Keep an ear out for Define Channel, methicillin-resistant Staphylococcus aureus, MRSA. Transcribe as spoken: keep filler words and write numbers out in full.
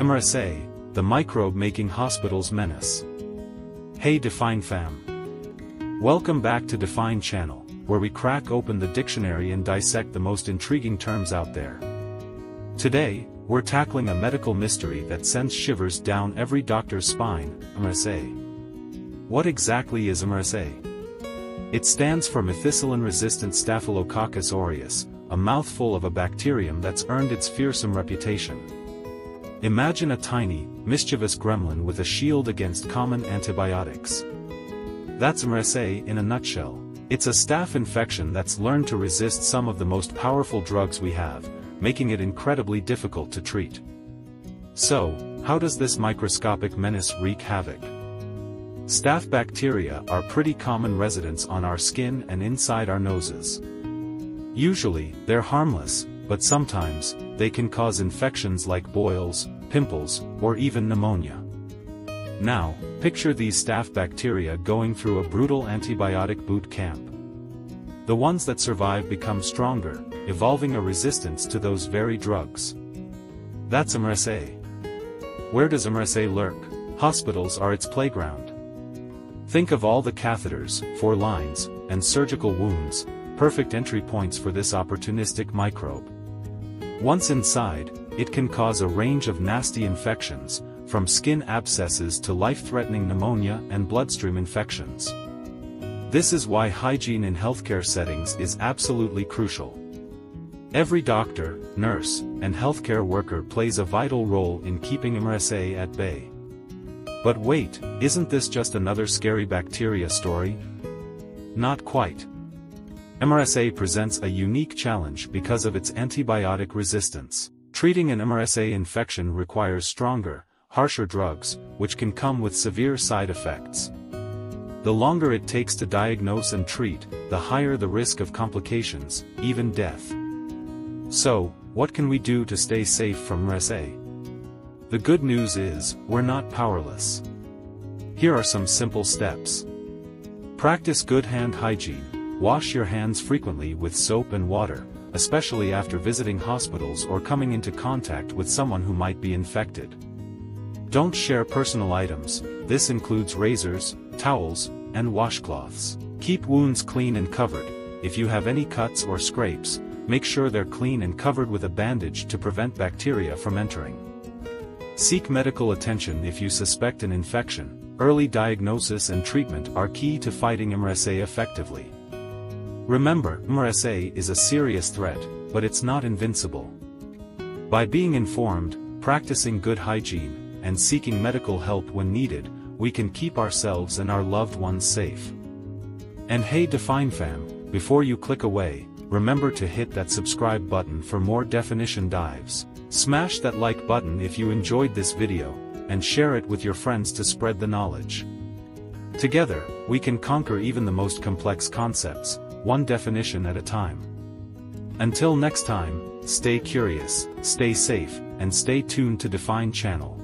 M R S A, the microbe making hospitals menace. Hey Define fam! Welcome back to Define Channel, where we crack open the dictionary and dissect the most intriguing terms out there. Today, we're tackling a medical mystery that sends shivers down every doctor's spine, M R S A. What exactly is M R S A? It stands for methicillin-resistant Staphylococcus aureus, a mouthful of a bacterium that's earned its fearsome reputation. Imagine a tiny, mischievous gremlin with a shield against common antibiotics. That's M R S A in a nutshell. It's a staph infection that's learned to resist some of the most powerful drugs we have, making it incredibly difficult to treat. So, how does this microscopic menace wreak havoc? Staph bacteria are pretty common residents on our skin and inside our noses. Usually, they're harmless, but sometimes, they can cause infections like boils, pimples, or even pneumonia. Now, picture these staph bacteria going through a brutal antibiotic boot camp. The ones that survive become stronger, evolving a resistance to those very drugs. That's M R S A. Where does M R S A lurk? Hospitals are its playground. Think of all the catheters, four lines, and surgical wounds, perfect entry points for this opportunistic microbe. Once inside, it can cause a range of nasty infections, from skin abscesses to life-threatening pneumonia and bloodstream infections. This is why hygiene in healthcare settings is absolutely crucial. Every doctor, nurse, and healthcare worker plays a vital role in keeping M R S A at bay. But wait, isn't this just another scary bacteria story? Not quite. M R S A presents a unique challenge because of its antibiotic resistance. Treating an M R S A infection requires stronger, harsher drugs, which can come with severe side effects. The longer it takes to diagnose and treat, the higher the risk of complications, even death. So, what can we do to stay safe from M R S A? The good news is, we're not powerless. Here are some simple steps. Practice good hand hygiene. Wash your hands frequently with soap and water, especially after visiting hospitals or coming into contact with someone who might be infected. Don't share personal items. This includes razors, towels, and washcloths. Keep wounds clean and covered. If you have any cuts or scrapes, make sure they're clean and covered with a bandage to prevent bacteria from entering. Seek medical attention if you suspect an infection. Early diagnosis and treatment are key to fighting M R S A effectively. Remember, M R S A is a serious threat, but it's not invincible. By being informed, practicing good hygiene, and seeking medical help when needed, we can keep ourselves and our loved ones safe. And hey Define fam, before you click away, remember to hit that subscribe button for more definition dives. Smash that like button if you enjoyed this video, and share it with your friends to spread the knowledge. Together, we can conquer even the most complex concepts, one definition at a time. Until next time, stay curious, stay safe, and stay tuned to Define Channel.